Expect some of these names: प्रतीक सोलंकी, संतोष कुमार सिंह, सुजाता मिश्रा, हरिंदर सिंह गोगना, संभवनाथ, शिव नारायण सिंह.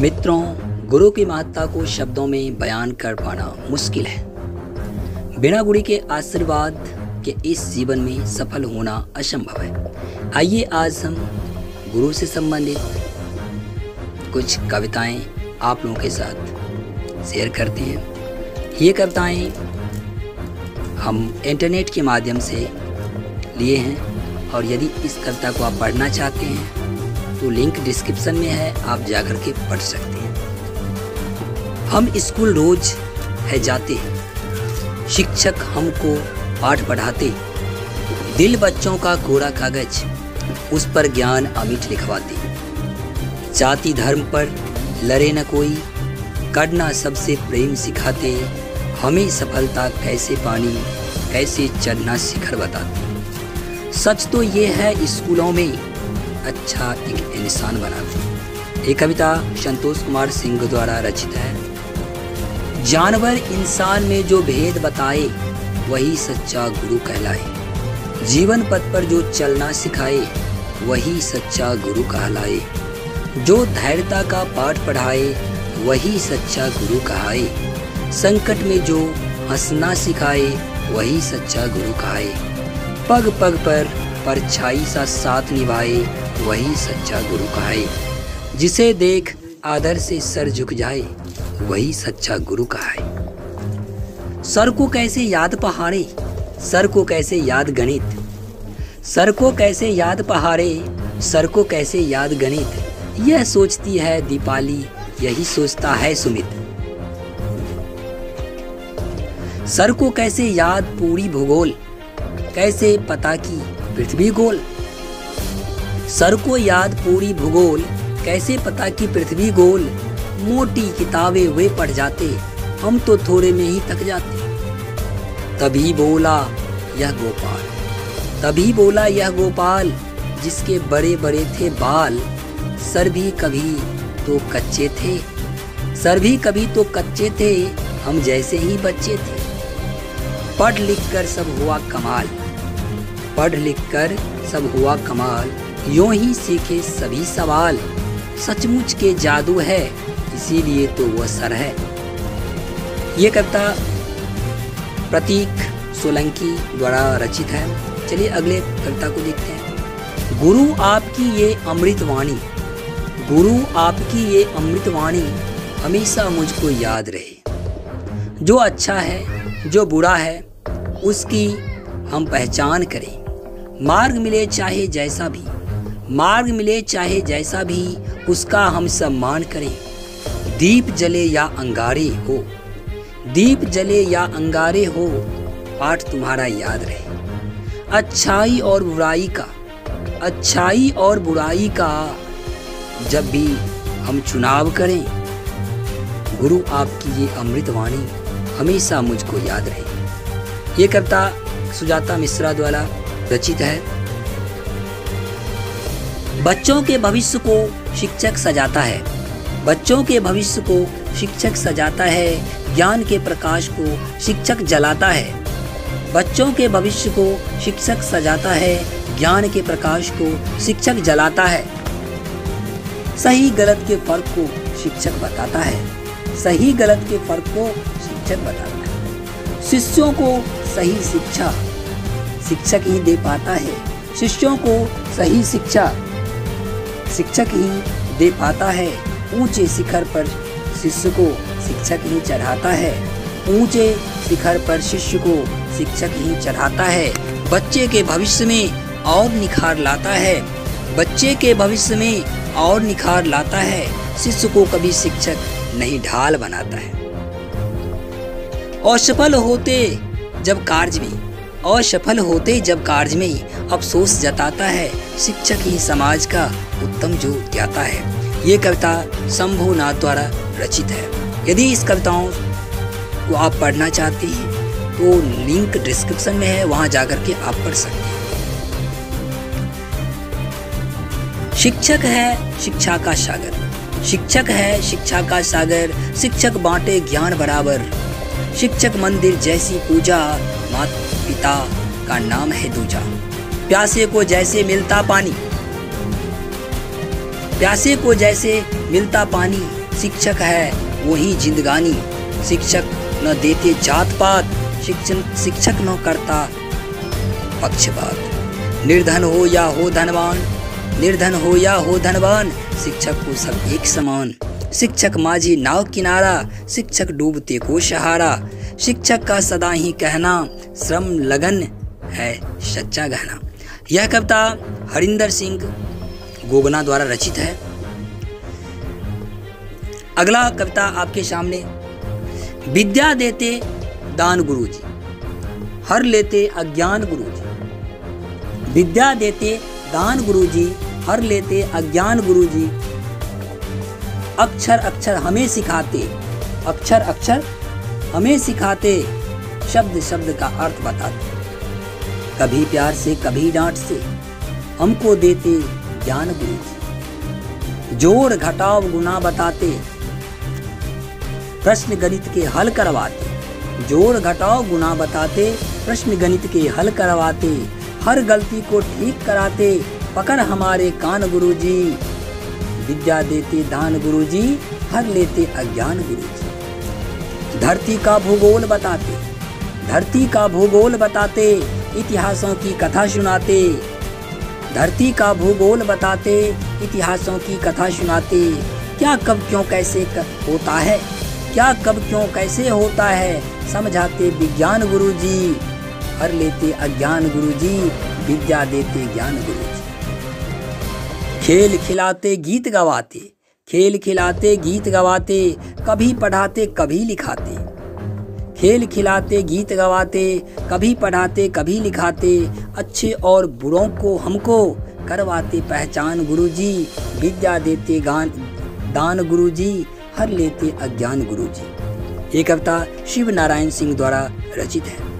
मित्रों, गुरु की महत्ता को शब्दों में बयान कर पाना मुश्किल है। बिना गुरु के आशीर्वाद के इस जीवन में सफल होना असंभव है। आइए आज हम गुरु से संबंधित कुछ कविताएं आप लोगों के साथ शेयर करते हैं। ये कविताएं हम इंटरनेट के माध्यम से लिए हैं और यदि इस कविता को आप पढ़ना चाहते हैं तो लिंक डिस्क्रिप्शन में है, आप जाकर के पढ़ सकते हैं। हम स्कूल रोज है जाते, शिक्षक हमको पाठ पढ़ाते, दिल बच्चों का कोरा कागज, उस पर ज्ञान अमिट लिखवाते। जाति धर्म पर लड़े न कोई, करना सबसे प्रेम सिखाते, हमें सफलता कैसे पानी, कैसे चढ़ना शिखर बताते। सच तो ये है, स्कूलों में अच्छा एक इंसान बनाते। ये कविता संतोष कुमार सिंह द्वारा रचित है। जानवर इंसान में जो भेद बताए, वही सच्चा गुरु कहलाए। जीवन पथ पर जो चलना सिखाए, वही सच्चा गुरु कहलाए। जो धैर्यता का पाठ पढ़ाए, वही सच्चा गुरु कहाए। संकट में जो हंसना सिखाए, वही सच्चा गुरु कहाए। पग पग पर परछाई सा साथ निभाए, वही सच्चा गुरु कहाए। जिसे देख आदर से सर झुक जाए, वही सच्चा गुरु कहाए। सर को कैसे याद पहाड़े, सर को कैसे याद गणित, सर को कैसे याद पहाड़े, सर को कैसे याद गणित, यह सोचती है दीपाली, यही सोचता है सुमित। सर को कैसे याद पूरी भूगोल, कैसे पता की पृथ्वी गोल, सर को याद पूरी भूगोल, कैसे पता की पृथ्वी गोल, मोटी किताबें वे पढ़ जाते, हम तो थोड़े में ही थक जाते। तभी बोला यह गोपाल, तभी बोला यह गोपाल, जिसके बड़े बड़े थे बाल, सर भी कभी तो कच्चे थे, सर भी कभी तो कच्चे थे, हम जैसे ही बच्चे थे। पढ़ लिख कर सब हुआ कमाल, पढ़ लिख कर सब हुआ कमाल, यूं ही सीखे सभी सवाल, सचमुच के जादू है, इसीलिए तो वह सर है। ये कविता प्रतीक सोलंकी द्वारा रचित है। चलिए अगले कविता को देखते हैं। गुरु आपकी ये अमृत वाणी, गुरु आपकी ये अमृत वाणी, हमेशा मुझको याद रहे। जो अच्छा है, जो बुरा है, उसकी हम पहचान करें। मार्ग मिले चाहे जैसा भी, मार्ग मिले चाहे जैसा भी, उसका हम सम्मान करें। दीप जले या अंगारे हो, दीप जले या अंगारे हो, पाठ तुम्हारा याद रहे। अच्छाई और बुराई का, अच्छाई और बुराई का, जब भी हम चुनाव करें, गुरु आपकी ये अमृत वाणी हमेशा मुझको याद रहे। ये कविता सुजाता मिश्रा द्वारा रचित है। बच्चों के भविष्य को शिक्षक सजाता है, बच्चों के भविष्य को शिक्षक सजाता है, ज्ञान के प्रकाश को शिक्षक जलाता है। बच्चों के भविष्य को शिक्षक सजाता है, ज्ञान के प्रकाश को शिक्षक जलाता है। सही गलत के फर्क को शिक्षक बताता है, सही गलत के फर्क को शिक्षक बताता है। शिष्यों को सही शिक्षा शिक्षक ही दे पाता है, शिष्यों को सही शिक्षा शिक्षक ही दे पाता है। ऊंचे शिखर पर शिष्य को शिक्षक ही चढ़ाता है, ऊंचे शिखर पर शिष्य को शिक्षक ही चढ़ाता है। बच्चे के भविष्य में और निखार लाता है, बच्चे के भविष्य में और निखार लाता है। शिष्य को कभी शिक्षक नहीं ढाल बनाता है। असफल होते जब कार्य में, असफल होते जब कार्य में, अफसोस जताता है। शिक्षक ही समाज का उत्तम जो ज्ञाता है। ये कविता संभवनाथ द्वारा रचित है। यदि इस कविताओं को आप पढ़ना चाहते हैं तो लिंक डिस्क्रिप्शन में है, वहां जाकर के आप पढ़ सकते हैं। शिक्षक है शिक्षा का सागर, शिक्षक है शिक्षा का सागर, शिक्षक बांटे ज्ञान बराबर, शिक्षक मंदिर जैसी पूजा, माता पिता का नाम है दूजा। प्यासे को जैसे मिलता पानी, प्यासे को जैसे मिलता पानी, शिक्षक है वही जिंदगानी, शिक्षक न देते जात पात, शिक्षक न करता पक्षपात। निर्धन हो या हो धनवान, निर्धन हो या हो धनवान, शिक्षक को सब एक समान। शिक्षक माझी नाव किनारा, शिक्षक डूबते को सहारा। शिक्षक का सदा ही कहना, श्रम लगन है सच्चा गहना। यह कविता हरिंदर सिंह गोगना द्वारा रचित है। अगला कविता आपके सामने, विद्या देते दान गुरुजी, हर लेते अज्ञान गुरुजी। विद्या देते दान गुरुजी, हर लेते अज्ञान गुरुजी। अक्षर अक्षर हमें सिखाते, अक्षर अक्षर हमें सिखाते, शब्द शब्द का अर्थ बताते। कभी प्यार से कभी डांट से, हमको देते ज्ञान गुरुजी। जोड़ घटाव गुना बताते, प्रश्न गणित के हल करवाते। जोड़ घटाव गुना बताते, प्रश्न गणित के हल करवाते। हर गलती को ठीक कराते, पकड़ हमारे कान गुरुजी। विद्या देते दान गुरुजी, हर लेते अज्ञान गुरुजी। धरती का भूगोल बताते, धरती का भूगोल बताते, इतिहासों की कथा सुनाते। धरती का भूगोल बताते, इतिहासों की कथा सुनाते। क्या कब क्यों कैसे होता है, क्या कब क्यों कैसे होता है, समझाते विज्ञान गुरुजी। हर लेते अज्ञान गुरुजी, विद्या देते ज्ञान गुरुजी। खेल खिलाते गीत गवाते, खेल खिलाते गीत गवाते, कभी पढ़ाते कभी लिखाते। खेल खिलाते गीत गवाते, कभी पढ़ाते कभी लिखाते। अच्छे और बुरों को हमको करवाते पहचान गुरुजी। विद्या देते दान गुरुजी, हर लेते अज्ञान गुरुजी। ये कविता शिव नारायण सिंह द्वारा रचित है।